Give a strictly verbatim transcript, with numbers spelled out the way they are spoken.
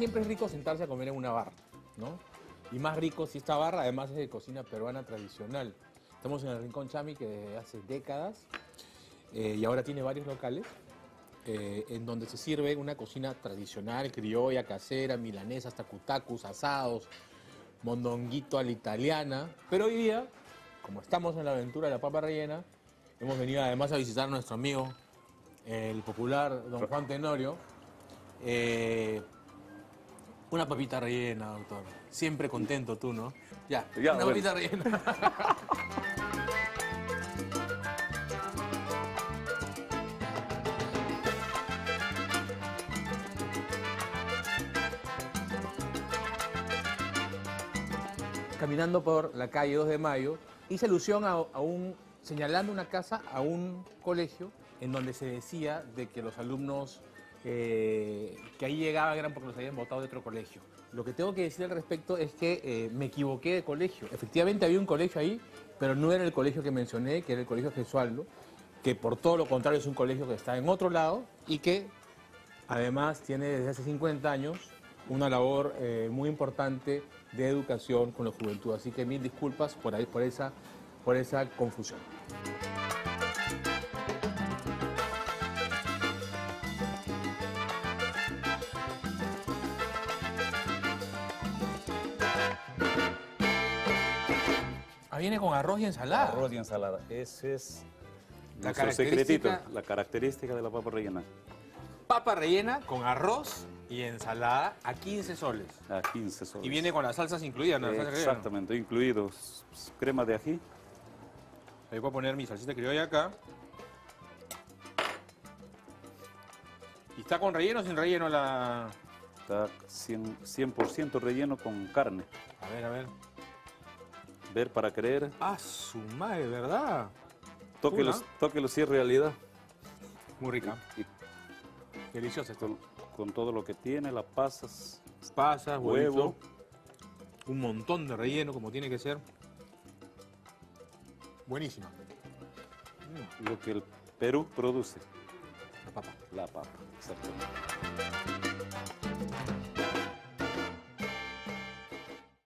siempre es rico sentarse a comer en una barra, ¿no? Y más rico si esta barra, además es de cocina peruana tradicional. Estamos en el Rincón Chami, que desde hace décadas, eh, y ahora tiene varios locales, eh, en donde se sirve una cocina tradicional, criolla, casera, milanesas, tacutacus, asados, mondonguito a la italiana. Pero hoy día, como estamos en la aventura de la papa rellena, hemos venido además a visitar a nuestro amigo, el popular don Juan Tenorio. Eh, Una papita rellena, doctor. Siempre contento tú, ¿no? Ya, ya una bueno. papita rellena. Caminando por la calle dos de Mayo, hice alusión a, a un... señalando una casa a un colegio en donde se decía de que los alumnos... Eh, que ahí llegaban eran porque los habían votado de otro colegio. Lo que tengo que decir al respecto es que eh, me equivoqué de colegio. Efectivamente había un colegio ahí, pero no era el colegio que mencioné, que era el colegio Jesualdo, que por todo lo contrario es un colegio que está en otro lado y que además tiene desde hace cincuenta años una labor eh, muy importante de educación con la juventud. Así que mil disculpas por, ahí, por, esa, por esa confusión. Viene con arroz y ensalada. Arroz y ensalada. Ese es la característica, secretito, la característica de la papa rellena. Papa rellena con arroz y ensalada a quince soles. A quince soles. Y viene con las salsas incluidas, ¿no? Exactamente, incluidos. Crema de ají. Ahí voy a poner mi salsita criolla acá. ¿Y está con relleno o sin relleno la...? Está cien por ciento relleno con carne. A ver, a ver. Ver para creer. Ah, su madre, ¿verdad? Tóquelo, tóquelo si es realidad. Muy rica. Y, y deliciosa esto. Con, con todo lo que tiene, las pasas. Pasas, huevo. huevo. Un montón de relleno, como tiene que ser. Buenísima. Lo que el Perú produce. La papa. La papa, exacto.